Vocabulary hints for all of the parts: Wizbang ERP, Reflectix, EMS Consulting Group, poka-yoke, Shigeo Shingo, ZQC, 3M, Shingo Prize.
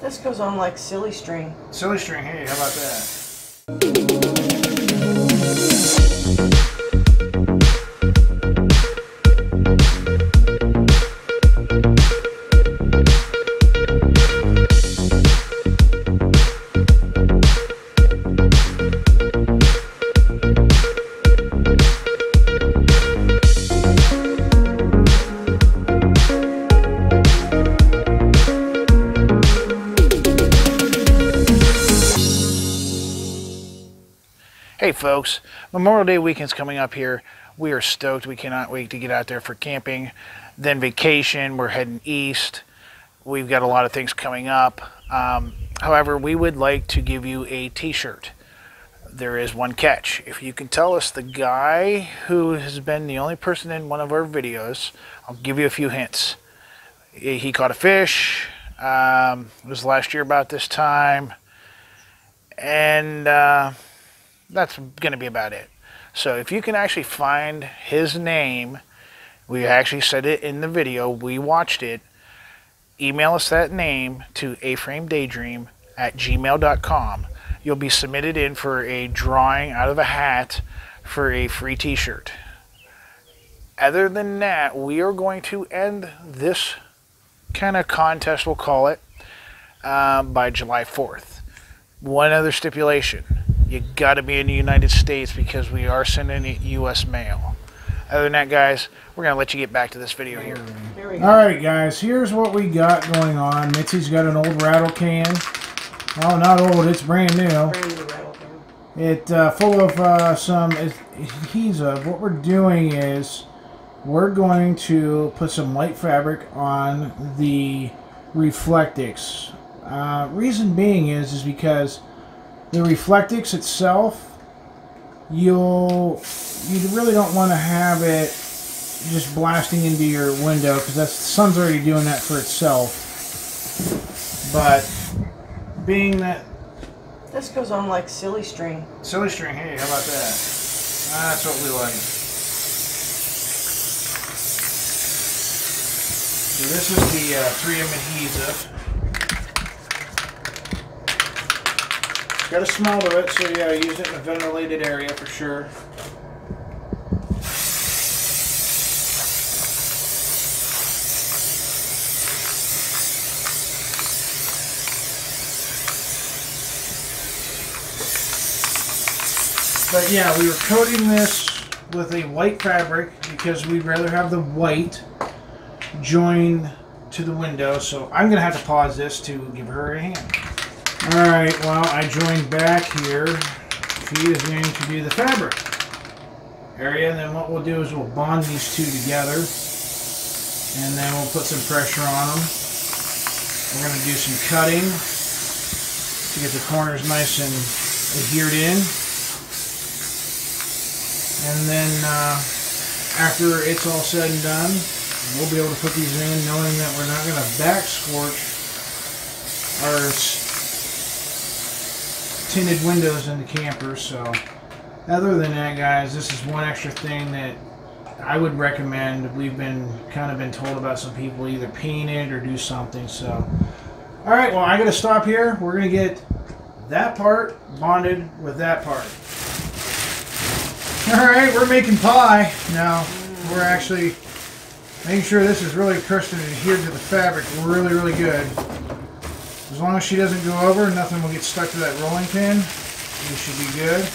This goes on like silly string. Silly string, hey, how about that? Hey folks, Memorial Day weekend's coming up here. We are stoked. We cannot wait to get out there for camping, then vacation. We're heading east. We've got a lot of things coming up. However, we would like to give you a t-shirt. There is one catch. If you can tell us the guy who has been the only person in one of our videos, I'll give you a few hints. He caught a fish. It was last year about this time. And that's going to be about it. So if you can actually find his name, we actually said it in the video, we watched it, email us that name to aframedaydream@gmail.com. You'll be submitted in for a drawing out of a hat for a free t-shirt. Other than that, we are going to end this kind of contest, we'll call it, by July 4th. One other stipulation. You got to be in the United States because we are sending U.S. mail. Other than that, guys, we're going to let you get back to this video here. Alright, guys, here's what we got going on. Mitzi's got an old rattle can. Well, not old, it's brand new. Brand new rattle can. It's full of some adhesive. What we're doing is we're going to put some light fabric on the Reflectix. Reason being is because the Reflectix itself, you really don't want to have it just blasting into your window because the sun's already doing that for itself. But being that this goes on like silly string. Silly string, hey, how about that? That's what we like. So this is the 3M adhesive. Got a smell to it, so yeah, use it in a ventilated area for sure. But yeah, we were coating this with a white fabric because we'd rather have the white join to the window. So I'm going to have to pause this to give her a hand. Alright, well, I joined back here. She is going to do the fabric area, and then what we'll do is we'll bond these two together, and then we'll put some pressure on them. We're going to do some cutting to get the corners nice and adhered in. And then after it's all said and done, we'll be able to put these in, knowing that we're not going to back scorch our tinted windows in the camper. So other than that, guys, this is one extra thing that I would recommend. We've been kind of been told about some people either paint it or do something. So all right, well, I gotta stop here. We're gonna get that part bonded with that part. All right, we're making pie now. We're actually making sure this is really pressed and adhered to the fabric really good. As long as she doesn't go over, nothing will get stuck to that rolling pin. We should be good.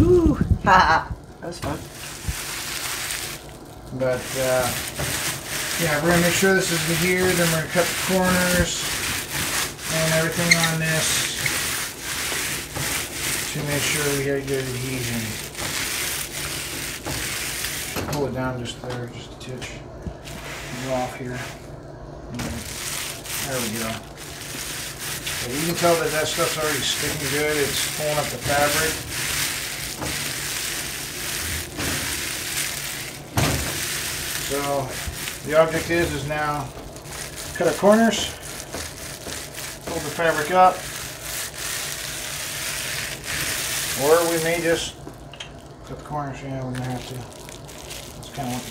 Ooh, ha! That was fun. But yeah, we're gonna make sure this is adhered. Then we're gonna cut the corners and everything on this to make sure we get good adhesion. Pull it down just there, just a titch. Go off here. There we go. So you can tell that stuff's already sticking good. It's pulling up the fabric. So the object is now cut our corners, hold the fabric up, or we may just cut the corners. Yeah, we're gonna have to. That's kind of what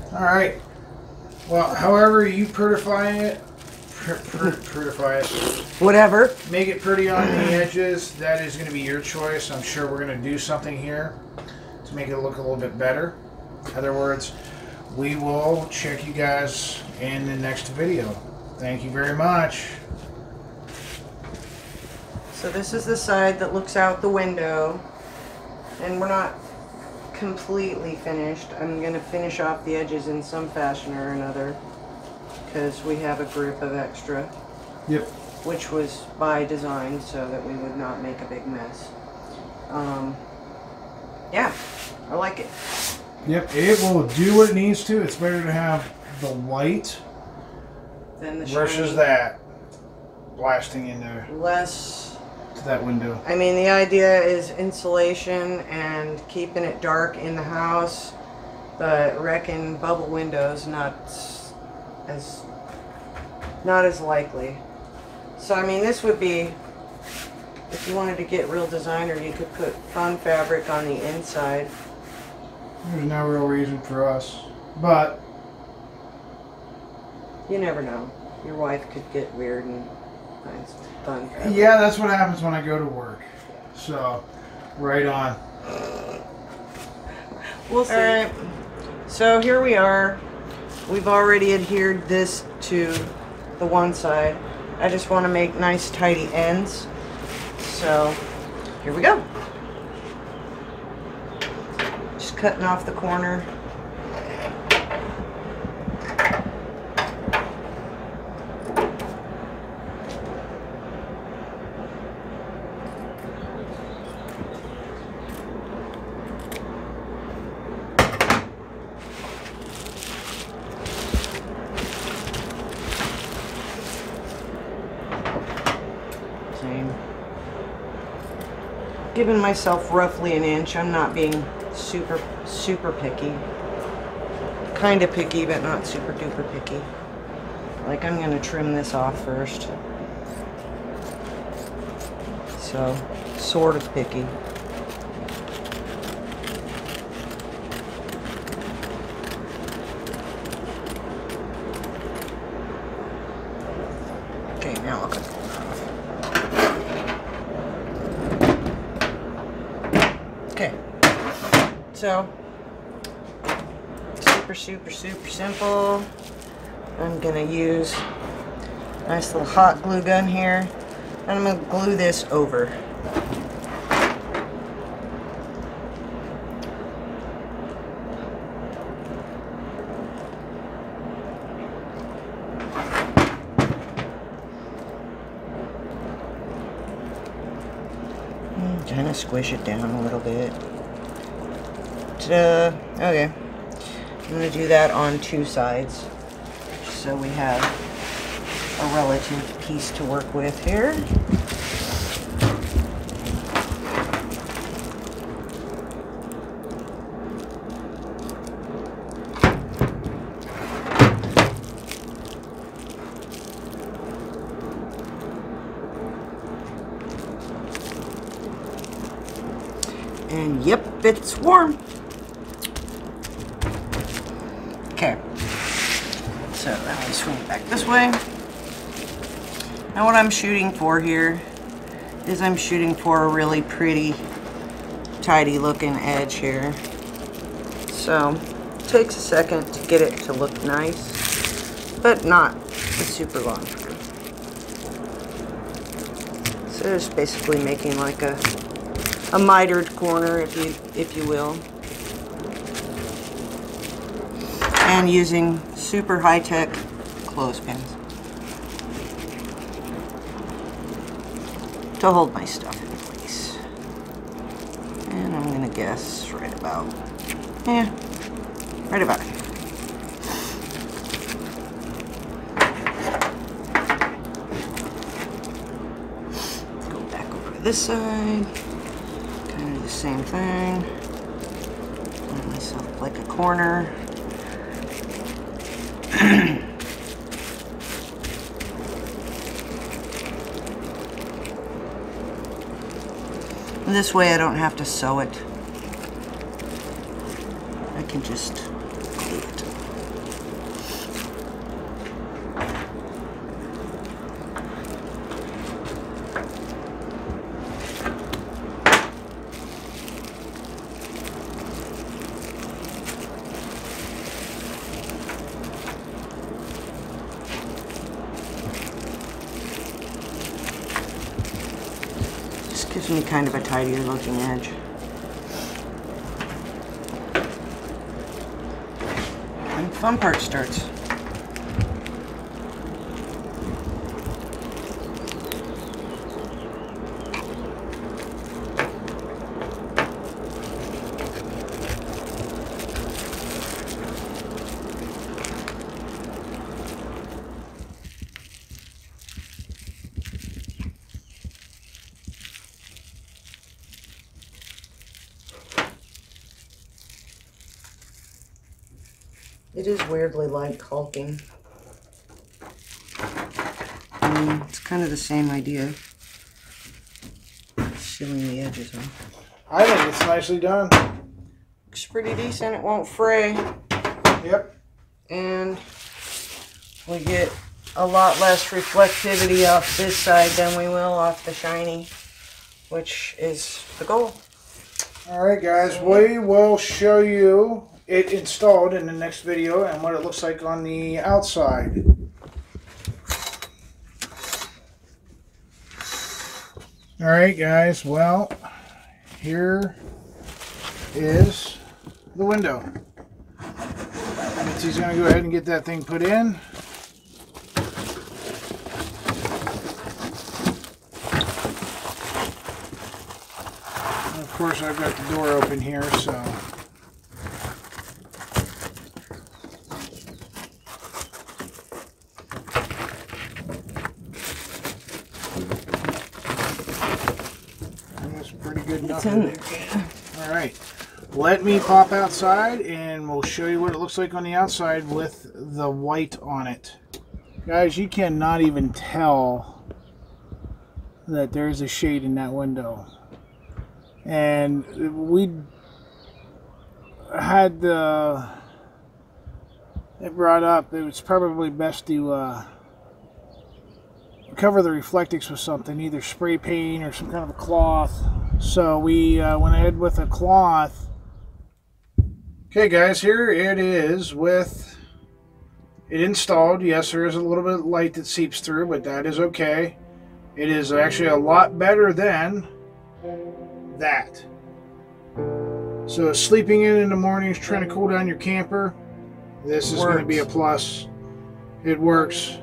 to come in. All right. Well, however you prettify it. Prettify it. Whatever. Make it pretty on the edges. That is going to be your choice. I'm sure we're going to do something here to make it look a little bit better. In other words, we will check you guys in the next video. Thank you very much. So this is the side that looks out the window, and we're not completely finished. I'm going to finish off the edges in some fashion or another, because we have a grip of extra. Yep. Which was by design so that we would not make a big mess. Yeah, I like it. Yep, it will do what it needs to. It's better to have the light than the shiny versus that blasting in there. Less to that window. I mean, the idea is insulation and keeping it dark in the house, but wrecking bubble windows not as likely. So I mean, this would be, if you wanted to get real designer, you could put fun fabric on the inside. There's no real reason for us, but you never know. Your wife could get weird and find some fun fabric. Yeah, that's what happens when I go to work. So, right on. We'll see. All right. So here we are. We've already adhered this to the one side. I just want to make nice tidy ends. So here we go. Just cutting off the corner. Giving myself roughly an inch. I'm not being super picky. Kind of picky, but not super duper picky. Like, I'm gonna trim this off first. So, sort of picky. Okay, now I'll cut the corner off. So, super simple. I'm going to use a nice little hot glue gun here, and I'm going to glue this over. Kind of squish it down a little bit. Okay, I'm going to do that on two sides so we have a relative piece to work with here. And yep, it's warm. Okay, so now we swing it back this way. Now what I'm shooting for here is I'm shooting for a really pretty, tidy looking edge here. So it takes a second to get it to look nice, but not super long. So it's basically making like a mitered corner, if you will. And using super high-tech clothespins to hold my stuff in place. And I'm gonna guess right about here. Go back over to this side, kind of do the same thing. Make myself like a corner. This way I don't have to sew it. I can just glue it. Gives me kind of a tidier looking edge. And the fun part starts. It is weirdly like caulking. I mean, it's kind of the same idea. Sealing the edges off. I think it's nicely done. Looks pretty decent. It won't fray. Yep. And we get a lot less reflectivity off this side than we will off the shiny, which is the goal. All right, guys. We will show you it installed in the next video and what it looks like on the outside. All right, guys, well, here is the window. Mitzi's gonna go ahead and get that thing put in. And of course, I've got the door open here, so Alright, let me pop outside and we'll show you what it looks like on the outside with the white on it. Guys, you cannot even tell that there's a shade in that window. And we had it brought up, it was probably best to cover the Reflectix with something, either spray paint or some kind of a cloth. So we went ahead with a cloth. Okay, guys, here it is with it installed. Yes, there is a little bit of light that seeps through, but that is okay. It is actually a lot better than that. So sleeping in the mornings, trying to cool down your camper, this is going to be a plus. It works.